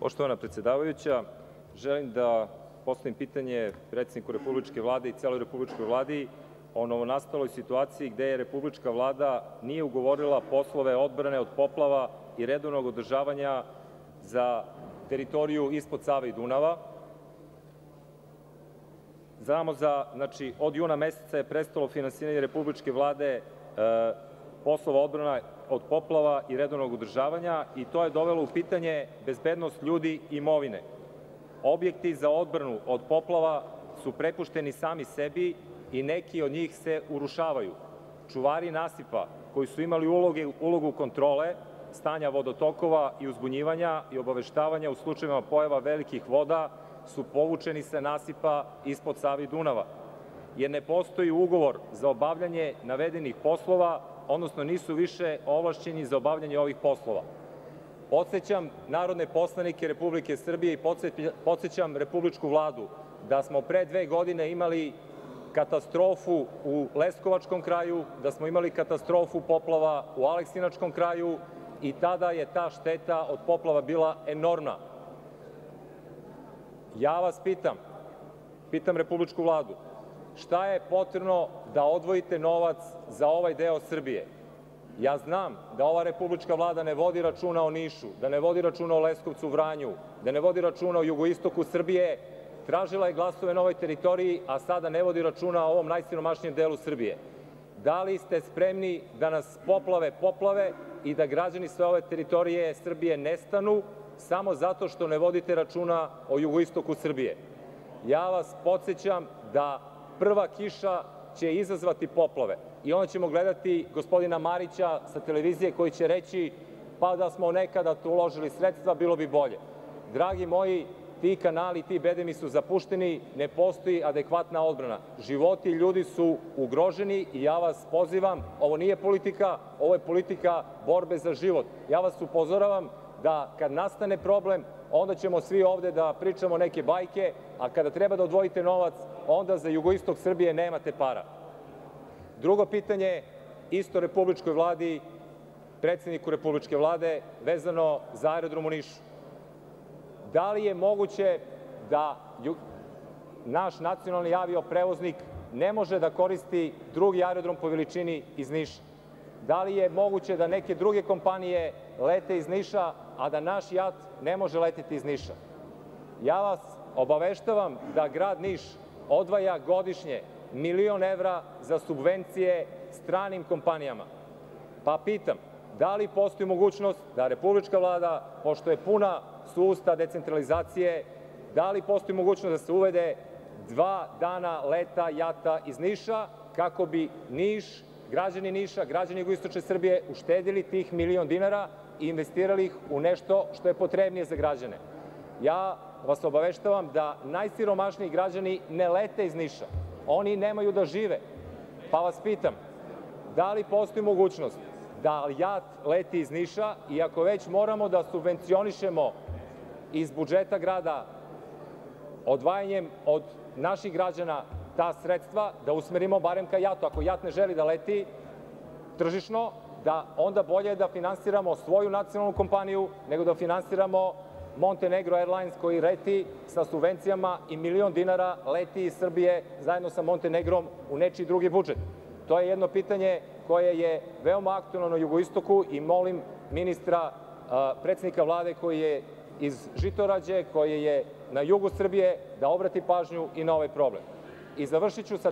Poštovana predsedavajuća, želim da postavim pitanje predsedniku Republičke vlade i celoj Republičkoj vladi o novonastaloj situaciji gde je Republička vlada nije ugovorila poslove odbrane od poplava i redovnog održavanja za teritoriju ispod Save i Dunava. Znamo od juna meseca je prestalo finansiranje Republičke vlade poslova odbrane od poplava i redovnog održavanja i to je dovelo u pitanje bezbednost ljudi i imovine. Objekti za odbranu od poplava su prepušteni sami sebi i neki od njih se urušavaju. Čuvari nasipa koji su imali ulogu kontrole, stanja vodotokova i uzbunjivanja i obaveštavanja u slučajevima pojava velikih voda su povučeni sa nasipa ispod Save i Dunava, jer ne postoji ugovor za obavljanje navedenih poslova, odnosno nisu više ovlašćeni za obavljanje ovih poslova. Podsećam narodne poslanike Republike Srbije i podsećam Republičku vladu da smo pre 2 godine imali katastrofu u Leskovačkom kraju, da smo imali katastrofu poplava u Aleksinačkom kraju i tada je ta šteta od poplava bila enormna. Ja vas pitam Republičku vladu, šta je potrebno da odvojite novac za ovaj deo Srbije? Ja znam da ova Republička vlada ne vodi računa o Nišu, da ne vodi računa o Leskovcu, Vranju, da ne vodi računa o jugoistoku Srbije. Tražila je glasove na ovoj teritoriji, a sada ne vodi računa o ovom najsiromašnijem delu Srbije. Da li ste spremni da nas poplave i da građani sve ove teritorije Srbije nestanu samo zato što ne vodite računa o jugoistoku Srbije? Ja vas podsećam da prva kiša će izazvati poplave i onda ćemo gledati gospodina Marića sa televizije koji će reći pa da smo nekada tu uložili sredstva, bilo bi bolje. Dragi moji, ti kanali, ti bedemi su zapušteni, ne postoji adekvatna odbrana. Životi ljudi su ugroženi i ja vas pozivam, ovo nije politika, ovo je politika borbe za život. Ja vas upozoravam da kad nastane problem, onda ćemo svi ovde da pričamo neke bajke, a kada treba da odvojite novac, onda za jugoistok Srbije nemate para. Drugo pitanje, isto Republičkoj vladi, predsedniku Republičke vlade, vezano za aerodrom u Nišu. Da li je moguće da naš nacionalni avioprevoznik ne može da koristi drugi aerodrom po veličini iz Niša? Da li je moguće da neke druge kompanije lete iz Niša, a da naš JAT ne može letiti iz Niša? Ja vas obaveštavam da grad Niš odvaja godišnje $1 milion za subvencije stranim kompanijama. Pa pitam, da li postoji mogućnost da Republička vlada, pošto je puna usta decentralizacije, da li postoji mogućnost da se uvede 2 dana leta JAT-a iz Niša, kako bi Niš, građani Niša, građani jugoistočne Srbije uštedili tih $1 milion i investirali ih u nešto što je potrebnije za građane? Ja vas obaveštavam da najsiromašniji građani ne lete iz Niša. Oni nemaju da žive. Pa vas pitam, da li postoji mogućnost da JAT leti iz Niša i ako već moramo da subvencionišemo iz budžeta grada odvajanjem od naših građana ta sredstva, da usmerimo barem ka JAT-u. Ako JAT ne želi da leti tržišno, da onda bolje je da finansiramo svoju nacionalnu kompaniju nego da finansiramo Montenegro Airlines koji leti sa subvencijama i $1 milion leti iz Srbije zajedno sa Montenegrom u nečiji drugi budžet. To je jedno pitanje koje je veoma aktualno na jugoistoku i molim ministra, predsednika vlade koji je iz Žitorađe, koji je na jugu Srbije, da obrati pažnju i na ovaj problem. I završit ću sa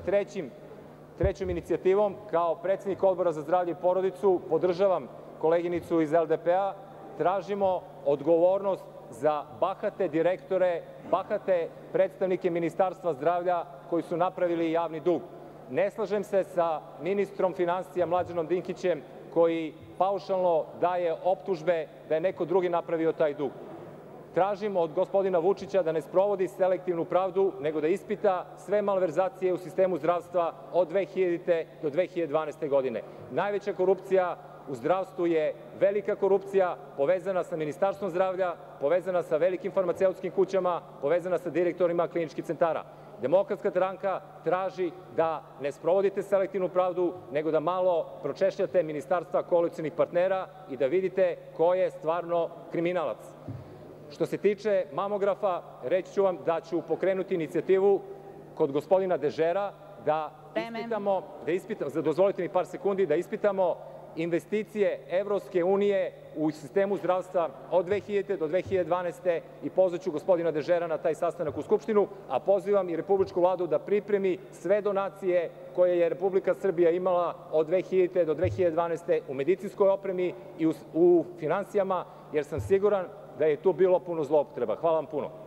trećom inicijativom. Kao predsednik Odbora za zdravlje i porodicu podržavam koleginicu iz LDP-a. Tražimo odgovornost za bahate direktore, bahate predstavnike Ministarstva zdravlja koji su napravili javni dug. Ne slažem se sa ministrom finansija Mlađenom Dinkićem koji paušalno daje optužbe da je neko drugi napravio taj dug. Tražimo od gospodina Vučića da ne sprovodi selektivnu pravdu, nego da ispita sve malverzacije u sistemu zdravstva od 2000. do 2012. godine. Najveća korupcija u zdravstvu je velika korupcija povezana sa Ministarstvom zdravlja, povezana sa velikim farmaceutskim kućama, povezana sa direktorima kliničkih centara. Demokratska stranka traži da ne sprovodite selektivnu pravdu, nego da malo pročešljate ministarstva koalicionih partnera i da vidite ko je stvarno kriminalac. Što se tiče mamografa, reći ću vam da ću pokrenuti inicijativu kod gospodina Dežera da ispitamo, dozvolite mi par sekundi, da ispitamo investicije Evropske unije u sistemu zdravstva od 2000. do 2012. i pozvaću gospodina Dežera na taj sastanak u Skupštinu, a pozivam i Republičku vladu da pripremi sve donacije koje je Republika Srbija imala od 2000. do 2012. u medicinskoj opremi i u finansijama, jer sam siguran da je tu bilo puno zloupotreba. Hvala vam puno.